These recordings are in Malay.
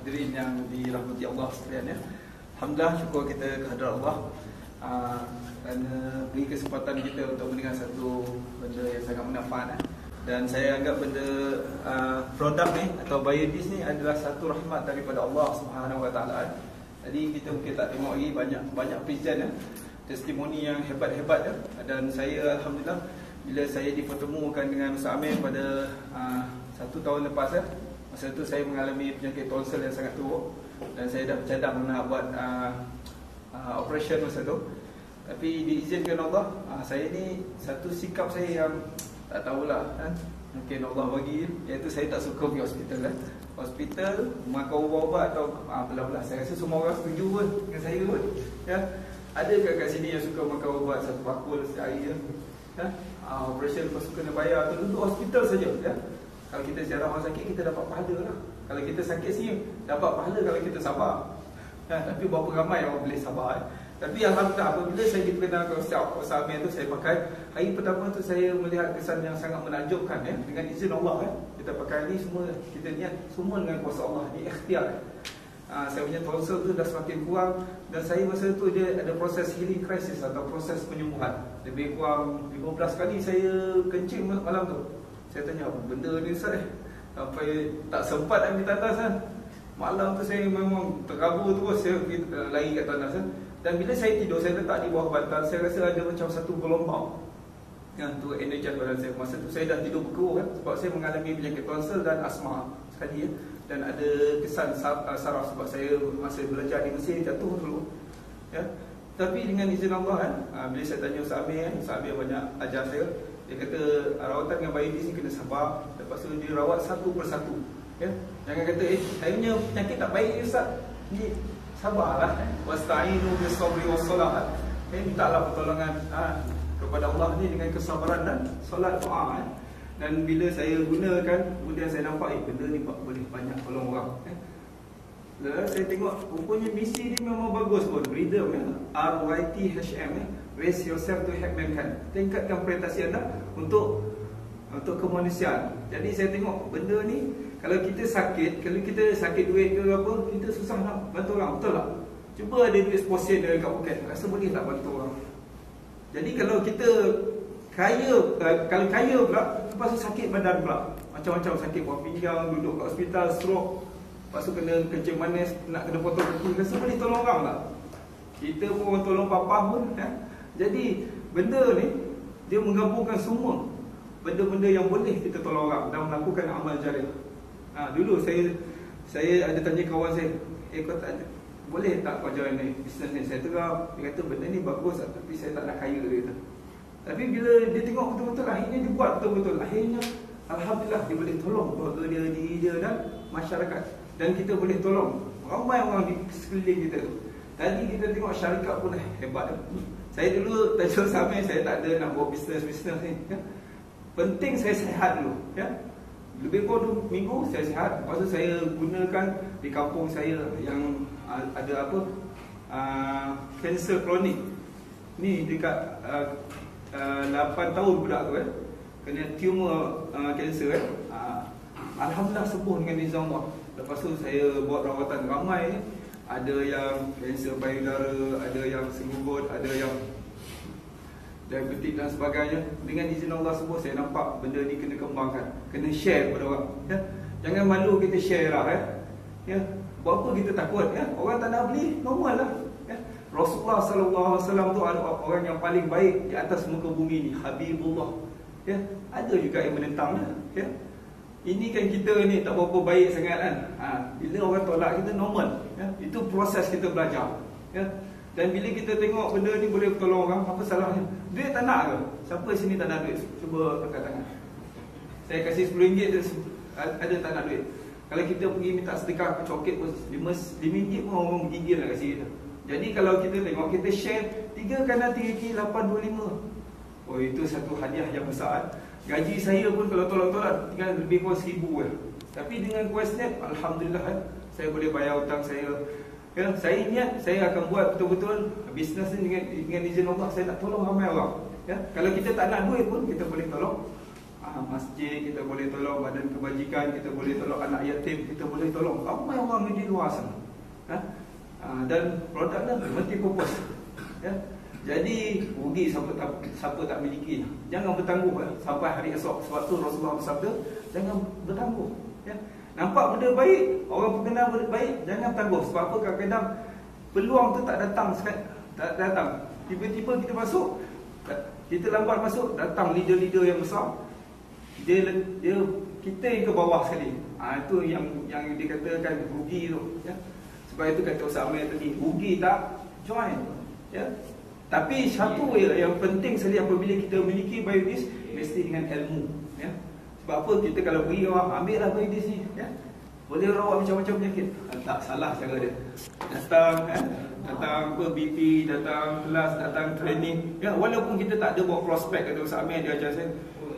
hadirin yang dirahmati Allah sekalian ya. Alhamdulillah, syukur kita kehadrat Allah kerana beri kesempatan kita untuk mendengar satu benda yang sangat manfaat . Dan saya anggap benda produk ni atau BioDisc ni adalah satu rahmat daripada Allah Subhanahu Wa Taala. Jadi kita mungkin tak tengok lagi banyak present testimoni yang hebat-hebat . Dan saya alhamdulillah bila saya dipertemukan dengan Ustaz Amir pada 1 tahun lepas . Masa tu saya mengalami penyakit tonsil yang sangat teruk dan saya dah bercadang nak buat operation masa tu. Tapi diizinkan Allah, saya ni satu sikap saya yang tak tahulah mungkin Allah bagi, iaitu saya tak suka pergi hospital . Hospital, makan ubat-ubat atau belah-belah. Saya rasa semua orang setuju pun dengan saya pun . Ada kat sini yang suka makan ubat satu bakul sehari . Operation lepas tu kena bayar tu untuk hospital saja . Kalau kita ziarah orang sakit, kita dapat pahala . Kalau kita sakit sini, dapat pahala kalau kita sabar . Tapi berapa ramai orang boleh sabar . Tapi alhamdulillah, apabila saya diperkenalkan Ustaz Amir tu, saya pakai. Hari pertama tu saya melihat kesan yang sangat menakjubkan . Dengan izin Allah . Kita pakai ni semua, kita niat semua dengan kuasa Allah, ni ikhtiar saya punya tonsil tu dah semakin kurang. Dan saya masa tu dia ada proses healing crisis atau proses penyembuhan. Lebih kurang 15 kali saya kencing malam tu. Saya tanya, apa benda ni Ustaz sampai tak sempat nak pergi tandas . Malam tu saya memang terkabur terus. Saya pergi lari kat tandas . Dan bila saya tidur, saya letak di bawah bantal. Saya rasa ada macam satu gelombang tu energi badan saya. Masa tu saya dah tidur berkerut . Sebab saya mengalami penyakit tonsil dan asma sekali . Dan ada kesan saraf sebab saya masa belajar di Mesir jatuh dulu . Tapi dengan izin Allah bila saya tanya Ustaz Amir, Ustaz Amir banyak ajar saya. Dia kata rawatan dengan BioDisc ni kena sabar. Lepas tu dia rawat satu persatu . Jangan kata saya punya penyakit tak baik ni Ustaz. Ni sabarlah. Wasta'inu bis-sabri was-salah. Mintalah pertolongan kepada Allah ni dengan kesabaran dan solat doa . Dan bila saya gunakan, kemudian saya nampak benda ni boleh banyak tolong orang . Saya tengok rupanya misi dia memang bagus pun. Freedom RYT HM Raise yourself to help mankind. Tingkatkan prestasi anda untuk kemanusiaan. Jadi saya tengok benda ni, kalau kita sakit duit ke apa, kita susah nak bantu orang, betul tak? Cuba ada duit seposen dekat poket, rasa boleh tak bantu orang. Jadi kalau kita kaya, kalau kaya pula lepas tu sakit badan pula, macam-macam sakit buah pinggang, duduk kat hospital, stroke, lepas tu kena kencing manis, nak kena potong kaki, rasa boleh tolong orang tak? Kita pun tolong papah pun Jadi benda ni dia menggabungkan semua benda-benda yang boleh kita tolong orang dan melakukan amal jariah. Dulu saya ada tanya kawan saya, kau tak boleh tak kau join ni bisnes ni? Saya terang, dia kata benda ni bagus tapi saya tak nak kaya, dia kata. Tapi bila dia tengok betul-betul, akhirnya dia buat betul-betul. Akhirnya alhamdulillah dia boleh tolong keluarga dia, diri dia dan masyarakat. Dan kita boleh tolong ramai orang di sekeliling kita tu. Tadi kita tengok syarikat pun hebat . Saya dulu tajuk sama, saya tak ada nak buat bisnes ni . Penting saya sihat dulu . Lebih kurang 2 minggu saya sihat. Lepas tu saya gunakan di kampung saya yang ada kanser kronik ni dekat 8 tahun budak tu kena tumor kanser alhamdulillah sembuh dengan izin Allah. Lepas tu saya buat rawatan ramai. Ada yang kanser payudara, ada yang serugut, ada yang diabetik dan sebagainya. Dengan izin Allah semua, saya nampak benda ni kena kembangkan, kena share kepada orang . Jangan malu kita share lah . Buat apa kita takut orang tak nak beli, normal lah Rasulullah SAW tu orang yang paling baik di atas muka bumi ni, Habibullah Ada juga yang menentang Ini kan kita ni tak berapa baik sangat bila orang tolak kita normal Itu proses kita belajar Dan bila kita tengok benda ni boleh tolong orang, apa salahnya? Duit tak nak ke? Siapa sini tak nak duit? Cuba angkat tangan. Saya kasih RM10, ada tak nak duit? Kalau kita pergi minta sedekah ke coket pun RM5 pun orang menggigil nak kasih kita. Jadi kalau kita tengok, kita share 3×3×825. Oh, itu satu hadiah yang besar Gaji saya pun kalau tolak-tolak tinggal lebih kurang RM1,000 Tapi dengan QNET, alhamdulillah saya boleh bayar hutang saya Saya niat, saya akan buat betul-betul bisnes ni dengan izin Allah. Saya nak tolong ramai orang Kalau kita tak nak duit pun, kita boleh tolong masjid, kita boleh tolong badan kebajikan, kita boleh tolong anak yatim, kita boleh tolong ramai orang di luar sana. Dan produknya multi-purpose. Jadi rugi siapa tak miliki. Jangan bertangguh sampai hari esok. Sebab tu Rasulullah bersabda, jangan bertangguh. Nampak benda baik, orang berkenal benda baik, jangan tangguh. Sebab apa, kadang-kadang peluang tu tak datang, tiba-tiba kita masuk, kita lambat masuk, datang leader-leader yang besar. Kita yang ke bawah sekali. Itu yang dikatakan rugi tu, ya. Sebab itu kata Ustaz Amir tadi, rugi tak join, ya. Tapi satu yang penting sekali apabila kita memiliki BioDisc, mesti dengan ilmu, ya. Sebab apa, kita kalau beri orang, ambil lah BioDisc ni, ya. Boleh rawat macam-macam penyakit, tak salah cara dia. Datang apa, BP, datang kelas, datang training, ya. Walaupun kita tak ada buat prospek, kata Ustaz Amir, dia ajar saya,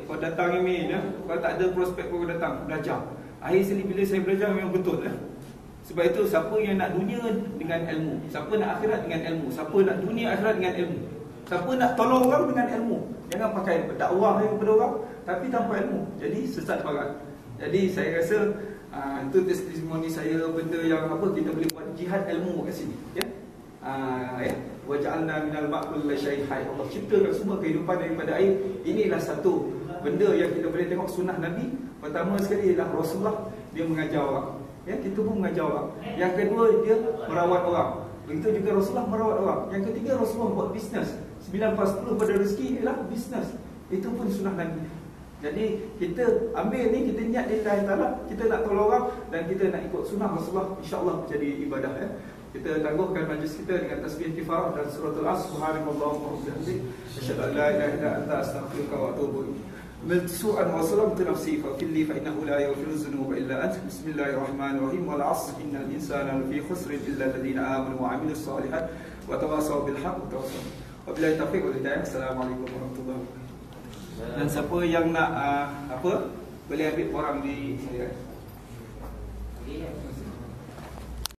kau datang Amin, ya. Kau tak ada prospek, kau datang belajar. Akhir sekali bila saya belajar memang betul, ya. Sebab itu siapa yang nak dunia dengan ilmu, siapa nak akhirat dengan ilmu, siapa nak dunia akhirat dengan ilmu, siapa nak tolong orang dengan ilmu. Jangan pakai berdakwah kepada orang tapi tanpa ilmu, jadi sesat barat. Jadi saya rasa itu testimoni saya, benda yang apa kita boleh buat jihad ilmu kat sini, ya. Wa ja'alna minal ma'kul la syai'in hayy. Allah ciptakan semua kehidupan daripada air. Inilah satu benda yang kita boleh tengok sunnah Nabi. Pertama sekali ialah Rasulullah, dia mengajar orang, ya, kita pun mengajar orang. Yang kedua, dia merawat orang. Begitu juga Rasulullah merawat orang. Yang ketiga, Rasulullah buat bisnes. 9/10 pada rezeki ialah bisnes. Itu pun sunnah Nabi. Jadi kita ambil ni, kita niat lillahi ta'ala, kita nak tolong orang dan kita nak ikut sunnah Rasulullah, insya-Allah menjadi ibadah, ya. Kita tangguhkan majlis kita dengan tasbih kifarah dan suratul as. Subhanallahumma wa bihamdihi, asyhadu an la ilaha illa anta, astaghfiruka wa atubu ilaik. من سوءا وظلمت نفسي فاغفر لي فإنه لا يغفر الذنوب إلا أنت. بسم الله الرحمن الرحيم. والعصر إن الإنسان لفي خسر إلا الذين آمنوا وعملوا الصالحات وتواصوا بالحق وتواصوا وبالله التوفيق والهداية. السلام عليكم warahmatullahi wabarakatuh. Dan siapa yang nak boleh ambil orang di saya.